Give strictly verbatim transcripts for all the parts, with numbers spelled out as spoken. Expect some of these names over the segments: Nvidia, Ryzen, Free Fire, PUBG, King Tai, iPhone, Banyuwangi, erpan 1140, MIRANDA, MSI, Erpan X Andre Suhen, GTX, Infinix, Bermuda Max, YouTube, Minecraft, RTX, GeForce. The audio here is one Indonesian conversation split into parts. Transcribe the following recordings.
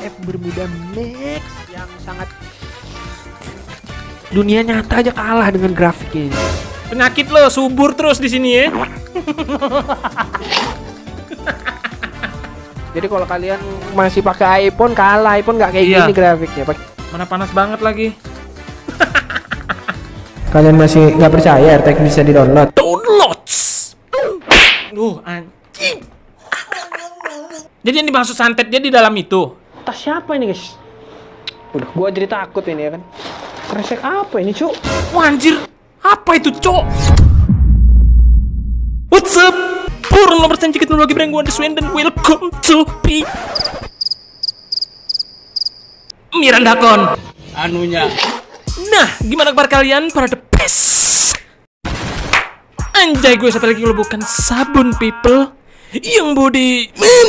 G T X Bermuda Max yang sangat dunia nyata aja kalah dengan grafiknya ini. Penyakit lo subur terus di sini ya. Jadi kalau kalian masih pakai iPhone, kalah iPhone nggak kayak iya. gini grafiknya. Pake... Mana panas banget lagi. Kalian masih nggak percaya R T X bisa di-download? Downloads. Duh, anjing. Jadi yang dimaksud santet dia di dalam itu. Tas siapa ini, guys? Udah, gua jadi takut ini ya kan. Kresek apa ini, Cuk? Wah, anjir. Apa itu, Cuk? What's up? Purun nomor sepuluh teknologi brand gua Andre Suhen dan welcome to P. Miranda Kon. Anunya. Nah, gimana kabar kalian para the best? Anjay, gue siapa lagi kalau bukan sabun people yang body men.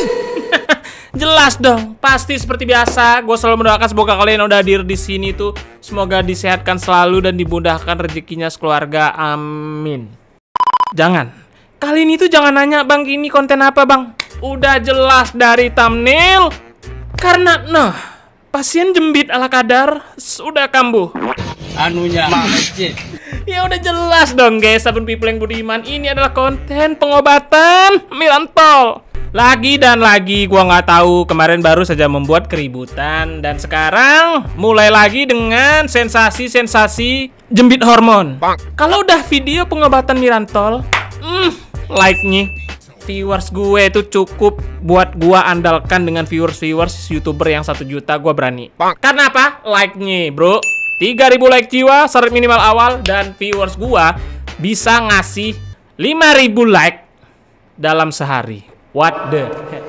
Jelas dong, pasti seperti biasa. Gue selalu mendoakan semoga kalian yang udah hadir di sini tuh semoga disehatkan selalu dan dimudahkan rezekinya sekeluarga. Amin. Jangan. Kalian itu jangan nanya, "Bang, ini konten apa, Bang?" Udah jelas dari thumbnail. Karena nah, pasien jembit ala kadar sudah kambuh. Anunya ya udah jelas dong guys, sabun people yang budiman, ini adalah konten pengobatan milantol. Lagi dan lagi gua nggak tahu, kemarin baru saja membuat keributan dan sekarang mulai lagi dengan sensasi-sensasi jembit hormon. Kalau udah video pengobatan milantol, mm, like nih viewers gue itu cukup buat gua andalkan dengan viewers-viewers youtuber yang satu juta, gua berani. Karena apa? Like-nya, bro. tiga ribu like jiwa syarat minimal awal dan viewers gua bisa ngasih lima ribu like dalam sehari. What the heck?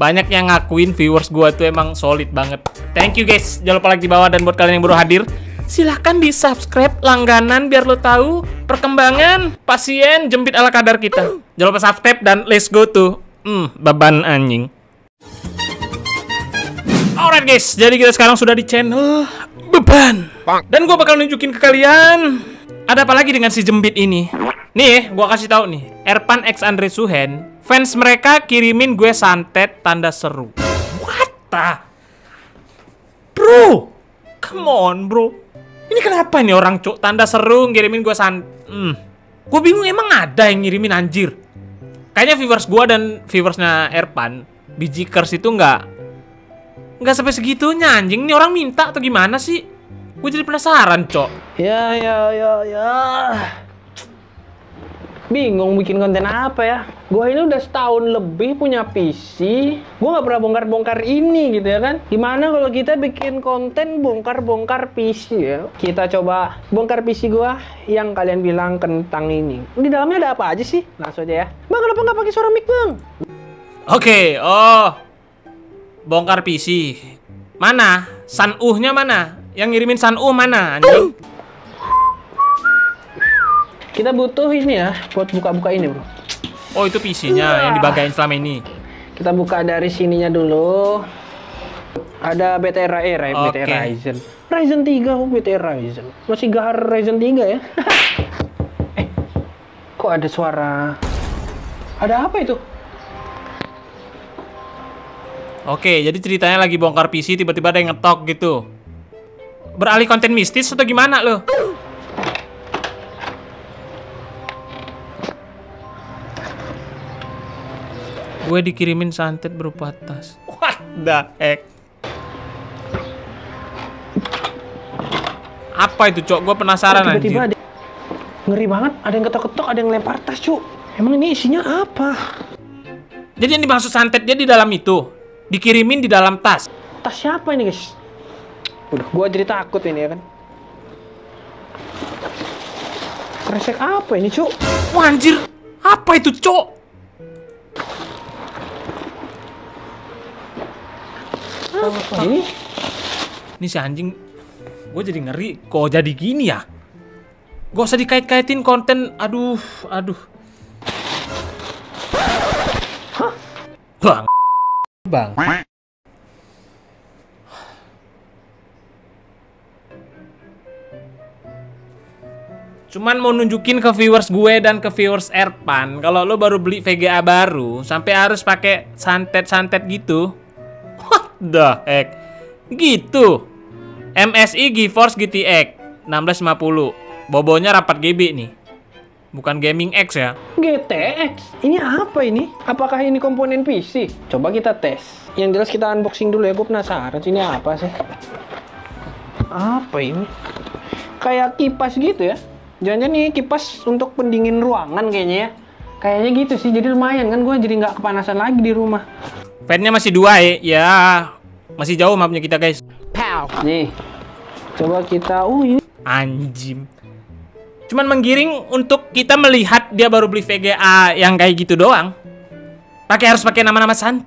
Banyak yang ngakuin viewers gua tuh emang solid banget. Thank you guys. Jangan lupa like di bawah dan buat kalian yang baru hadir silahkan di-subscribe langganan biar lo tahu perkembangan pasien jembit ala kadar kita. Jangan lupa subscribe dan let's go to mm, beban anjing. Alright guys, jadi kita sekarang sudah di channel beban. Dan gue bakal nunjukin ke kalian ada apa lagi dengan si jembit ini. Nih, gue kasih tahu nih, Erpan X Andre Suhen, fans mereka kirimin gue santet tanda seru. What the? Bro, come on bro. Ini kenapa nih orang cuk tanda seru ngirimin gue santet? Hmm. Gue bingung emang ada yang ngirimin anjir. Kayaknya viewers gue dan viewersnya Erpan bijikers itu nggak nggak sampai segitunya anjing. Nih orang minta atau gimana sih? Gue jadi penasaran, Cok. Ya, ya, ya, ya. Bingung bikin konten apa ya. Gue ini udah setahun lebih punya P C. Gue gak pernah bongkar-bongkar ini gitu ya kan. Gimana kalau kita bikin konten bongkar-bongkar P C ya. Kita coba bongkar P C gue yang kalian bilang kentang ini. Di dalamnya ada apa aja sih? Langsung aja ya. Bang, kenapa gak pakai suara mic, Bang? Oke, okay, oh. Bongkar P C. Mana? Sanuhnya mana? Yang ngirimin Sanu mana, anjing? Kita butuh ini ya, buat buka-buka ini, bro. Oh, itu P C-nya uh. yang dibagain selama ini. Kita buka dari sininya dulu. Ada B T R ya, okay. B T R Ryzen. Ryzen tiga, oh B T R Ryzen. Masih gahar Ryzen tiga ya? Eh, kok ada suara? Ada apa itu? Oke, jadi ceritanya lagi bongkar P C, tiba-tiba ada yang ngetok gitu. Beralih konten mistis atau gimana lo? Gue dikirimin santet berupa tas. What the heck? Apa itu, Cok? Gue penasaran oh, tiba-tiba anjir. Ada... Ngeri banget, ada yang ketok-ketok, ada yang lempar tas, Cok. Emang ini isinya apa? Jadi yang dimaksud santet dia di dalam itu. Dikirimin di dalam tas. Tas siapa ini, guys? Udah, gua jadi takut ini ya kan. Kresek apa ini, Cuk? Wah, anjir. Apa itu, Cuk? Apa ini? Ini si anjing. Gua jadi ngeri kok jadi gini ya. Gak usah dikait-kaitin konten. Aduh, aduh. Hah? Bang. Bang. Cuman mau nunjukin ke viewers gue dan ke viewers Erpan, kalau lo baru beli V G A baru, sampai harus pakai santet-santet gitu. What the heck? Gitu. M S I GeForce G T X enam belas lima puluh. Bobonya rapat G B nih. Bukan gaming X ya. G T X. Ini apa ini? Apakah ini komponen P C? Coba kita tes. Yang jelas kita unboxing dulu ya. Gue penasaran ini apa sih. Apa ini? Kayak kipas gitu ya. Jangan-jangan nih kipas untuk pendingin ruangan kayaknya ya. Kayaknya gitu sih. Jadi lumayan kan gue jadi nggak kepanasan lagi di rumah. Fannya masih dua ya. Ya. Masih jauh mapnya kita guys. Pow. Nih. Coba kita. Oh ini. Anjim. Cuman menggiring untuk kita melihat dia baru beli V G A yang kayak gitu doang. Pakai harus pakai nama-nama san.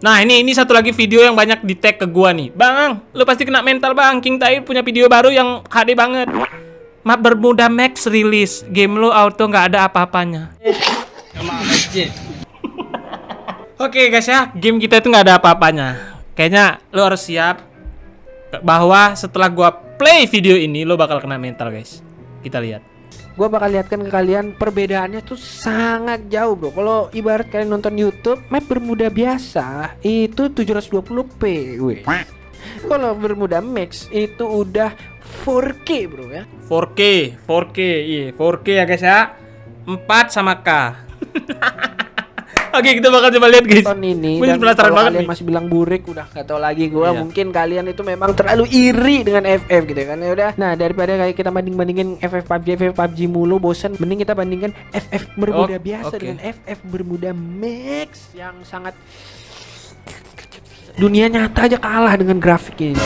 Nah ini ini satu lagi video yang banyak di tag ke gua nih. Bang, lu pasti kena mental bang. King Tai punya video baru yang H D banget. Map Bermuda Max rilis. Game lu auto nggak ada apa-apanya. Oke guys ya, game kita itu nggak ada apa-apanya. Kayaknya lu harus siap bahwa setelah gua play video ini lo bakal kena mental guys. Kita lihat. Gua bakal lihatkan ke kalian perbedaannya tuh sangat jauh bro. Kalau ibarat kalian nonton YouTube map Bermuda biasa itu tujuh ratus dua puluh p weh. Kalau Bermuda Max itu udah four K bro ya. four K, four K, iya four K ya guys ya. empat sama K. Oke, kita bakal coba lihat guys. Tonton ini. Dan kalau kalian nih masih bilang burik, udah gak tau lagi gua. Iya. Mungkin kalian itu memang terlalu iri dengan F F gitu kan ya udah. Nah, daripada kayak kita banding-bandingin F F P U B G, F F P U B G mulu bosen, mending kita bandingkan F F Bermuda oh, biasa okay. dengan F F Bermuda Max yang sangat dunia nyata aja kalah dengan grafik ini.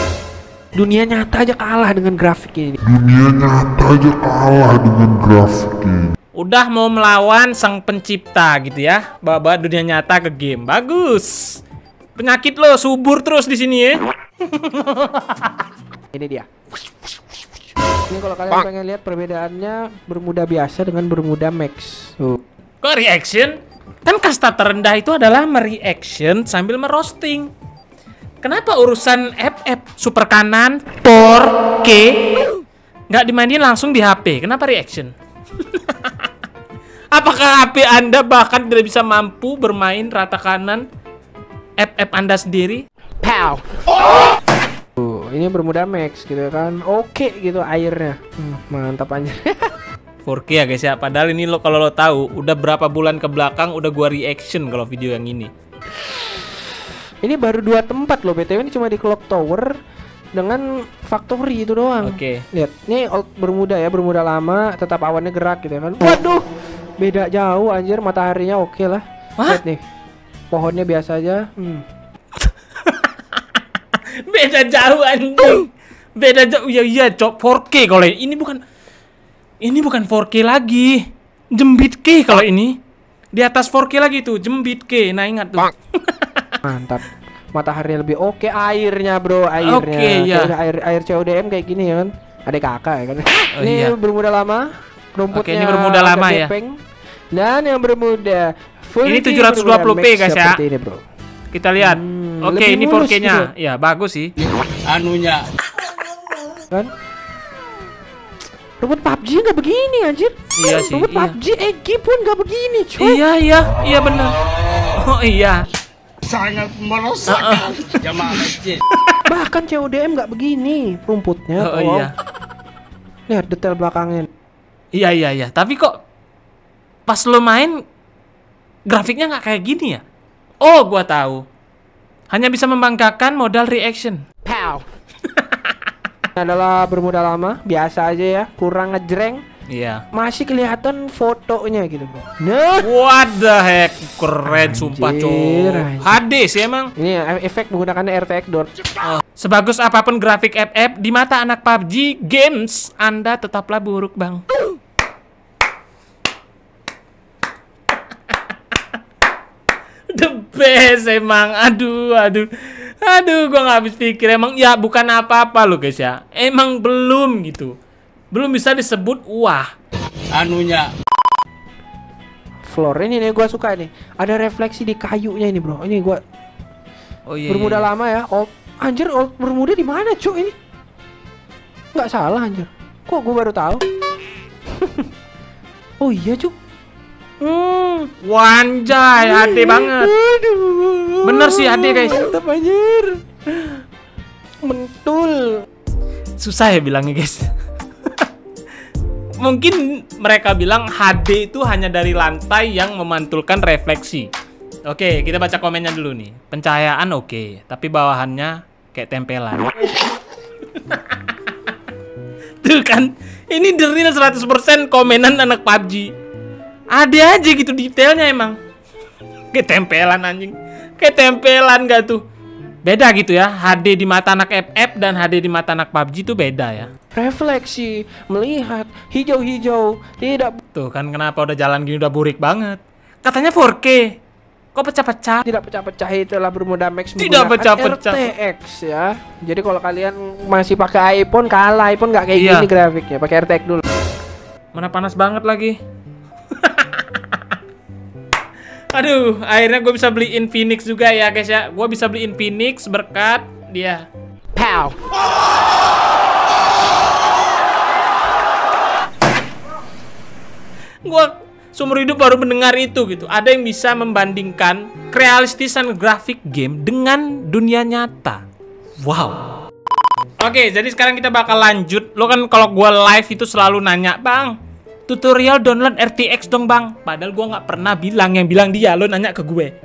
Dunia nyata aja kalah dengan grafik ini. Dunia nyata aja kalah dengan grafik ini. Udah mau melawan sang pencipta gitu ya. Bawa-bawa dunia nyata ke game. Bagus. Penyakit lo subur terus di sini ya. Ini dia. Ini kalau kalian Pak. pengen lihat perbedaannya Bermuda biasa dengan Bermuda Max. Tuh. Kok reaction? Kan kasta terendah itu adalah mereaction sambil merosting. Kenapa urusan F F super kanan four K nggak dimainin langsung di H P? Kenapa reaction? Apakah H P Anda bahkan tidak bisa mampu bermain rata kanan F F Anda sendiri? Pow. Oh. Tuh, ini Bermuda Max gitu kan. Oke gitu airnya. Hmm, mantap aja. four K ya guys ya. Padahal ini lo kalau lo tahu udah berapa bulan ke belakang udah gua reaction kalau video yang ini. Ini baru dua tempat loh B T W, ini cuma di Clock Tower dengan factory itu doang. Oke. Okay. Lihat, ini old Bermuda ya, Bermuda lama, tetap awannya gerak gitu kan. Waduh, beda jauh anjir, mataharinya oke okay lah. What? Lihat nih, pohonnya biasa aja. Hmm. Beda jauh anjing. Beda jauh. Ya iya, cok four K kalau ini. Ini bukan ini bukan four K lagi. Jembit K kalau ini. Di atas four K lagi tuh, jembit K. Nah, ingat tuh. Mantap. Mataharinya lebih oke, okay, airnya bro, airnya. Oke, okay, ya. Yeah. Air air C O D M kayak gini ya kan. Ada kakak ya kan. Oh, ini iya. Bermuda lama, rumputnya. Oke, okay, ini Bermuda lama ya. Dan yang Bermuda full ini tujuh ratus dua puluh p guys ya. Ini, bro. Kita lihat. Hmm, oke, okay, ini four K-nya. Gitu. Ya, bagus sih. Anunya. Kan? Rumput P U B G nggak begini anjir. Iya sih. Rumput iya. P U B G E G pun nggak begini, cuy. Iya, iya. Iya benar. Oh iya. Sangat merusak jamaah masjid. Bahkan C O D M nggak begini rumputnya. Oh, oh iya. Lihat detail belakangnya. Iya iya iya. Tapi kok pas lo main grafiknya nggak kayak gini ya? Oh gua tahu. Hanya bisa membanggakan modal reaction. Pow. Adalah Bermuda lama biasa aja ya, kurang ngejreng. Iya. Masih kelihatan fotonya gitu, bro. Nah. What the heck? Keren anjir, sumpah, cuy. H D sih emang. Ini efek menggunakan R T X door. Oh. Sebagus apapun grafik F F di mata anak P U B G games, Anda tetaplah buruk, Bang. The best emang. Aduh, aduh. Aduh, gua nggak habis pikir emang. Ya bukan apa-apa lo, guys ya. Emang belum gitu. Belum bisa disebut wah anunya. Floor ini nih gua suka nih. Ada refleksi di kayunya ini, bro. Ini gua Oh iya. Bermuda iya. lama ya. Old... Anjir, old Bermuda di mana, Cuk? Ini. Nggak salah anjir. Kok gua baru tahu? Oh iya, Cuk. Hmm. Wanjay, Ade banget. Aduh. Bener sih Ade, guys. Mantap anjir. Mentul. Susah ya bilangnya, guys. Mungkin mereka bilang H D itu hanya dari lantai yang memantulkan refleksi. Oke, kita baca komennya dulu nih. Pencahayaan oke, okay, tapi bawahannya kayak tempelan. Tuh kan, ini the real seratus persen komenan anak P U B G. Ada aja gitu detailnya emang. Kayak tempelan anjing. Kayak tempelan gak tuh? Beda gitu ya, H D di mata anak F F dan H D di mata anak P U B G itu beda ya. Refleksi, melihat, hijau-hijau, tidak. Tuh kan kenapa udah jalan gini udah burik banget. Katanya empat K, kok pecah-pecah? Tidak pecah-pecah, itulah Bermuda Max tidak pecah-pecah. R T X ya. Jadi kalau kalian masih pakai iPhone, kalah iPhone nggak kayak iya. gini grafiknya, pakai R T X dulu. Mana panas banget lagi. Aduh, akhirnya gue bisa beli Infinix juga ya guys ya. Gue bisa beli Infinix berkat dia. Pow. Gue seumur hidup baru mendengar itu gitu. Ada yang bisa membandingkan kerealistisan grafik game dengan dunia nyata. Wow. Oke, jadi sekarang kita bakal lanjut. Lo kan kalau gue live itu selalu nanya, bang, tutorial download R T X dong bang. Padahal gue nggak pernah bilang, yang bilang dia. Lo nanya ke gue,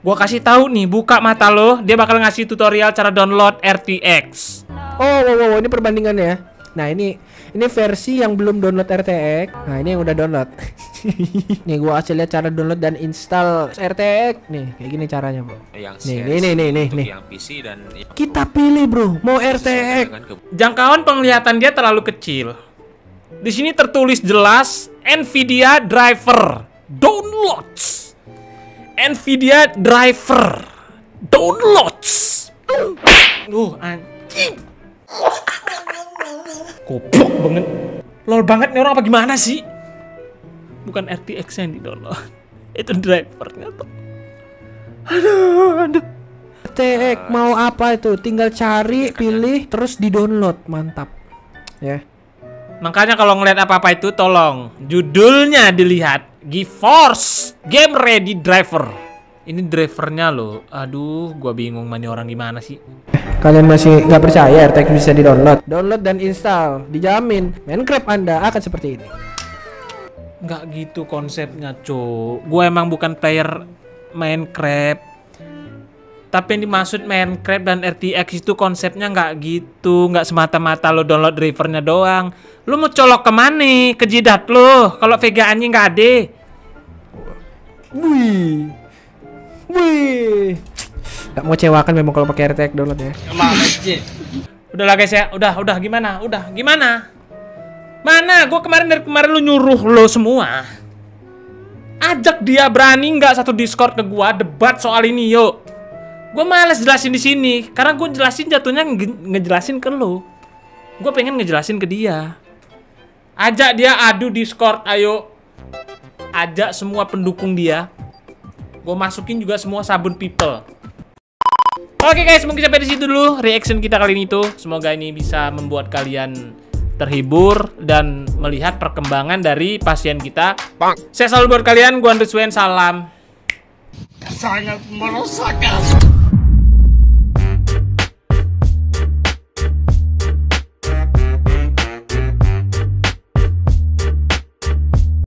gue kasih tahu nih, buka mata lo, dia bakal ngasih tutorial cara download R T X. Oh wow, wow, ini perbandingannya. Nah ini ini versi yang belum download R T X. Nah ini yang udah download. Nih gue kasih lihat cara download dan install R T X. Nih kayak gini caranya bro. Yang nih, nih nih nih nih nih. Yang P C dan yang kita pilih bro, mau R T X. Jangkauan penglihatan dia terlalu kecil. Di sini tertulis jelas Nvidia driver downloads. Nvidia driver downloads. Uh, anjing. Goblok banget. Lol banget nih orang apa gimana sih? Bukan R T X yang di-download. Itu drivernya tuh. Aduh, aduh. R T X mau apa itu? Tinggal cari, pilih, terus di-download. Mantap. Ya. Yeah. Makanya kalau ngeliat apa-apa itu tolong judulnya dilihat. GeForce Game Ready Driver. Ini drivernya loh. Aduh, gua bingung mani orang gimana sih. Kalian masih nggak percaya R T X bisa di-download? Download dan install, dijamin Minecraft Anda akan seperti ini. Nggak gitu konsepnya, cu. Gua emang bukan player Minecraft. Tapi yang dimaksud Minecraft dan R T X itu konsepnya nggak gitu, nggak semata-mata lo download drivernya doang. Lo mau colok kemana? Ke jidat lo. Kalau Vega anjing nggak ada. Wih, wih. Gak mau cewakan memang kalau pakai R T X download ya. Udahlah guys ya, udah, udah gimana, udah gimana? Mana? Gue kemarin dari kemarin lo nyuruh lo semua. Ajak dia berani nggak satu Discord ke gue debat soal ini yuk. Gue males jelasin di sini karena gue jelasin jatuhnya nge ngejelasin ke lo. Gue pengen ngejelasin ke dia. Ajak dia adu Discord, ayo. Ajak semua pendukung dia. Gue masukin juga semua sabun people. Oke guys, mungkin sampai di situ dulu reaction kita kali ini tuh. Semoga ini bisa membuat kalian terhibur dan melihat perkembangan dari pasien kita. Saya selalu buat kalian, gue Andre Suhen, salam. Sangat merusak.